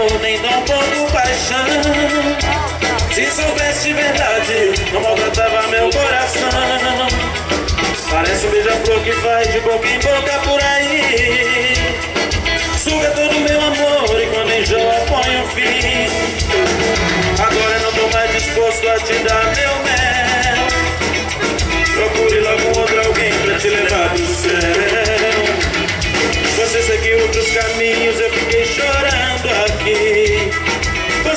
amor, nem não como paixão. Se soubesse de verdade, não maltratava meu coração. Parece um beija-flor que vai de boca em boca por aí. Suga todo meu amor e quando enjoa põe um fim. Agora não tô mais disposto a te dar meu mel. Procure logo outro alguém pra te levar pro céu. Você seguiu outros caminhos, eu fiquei chorando aqui. Com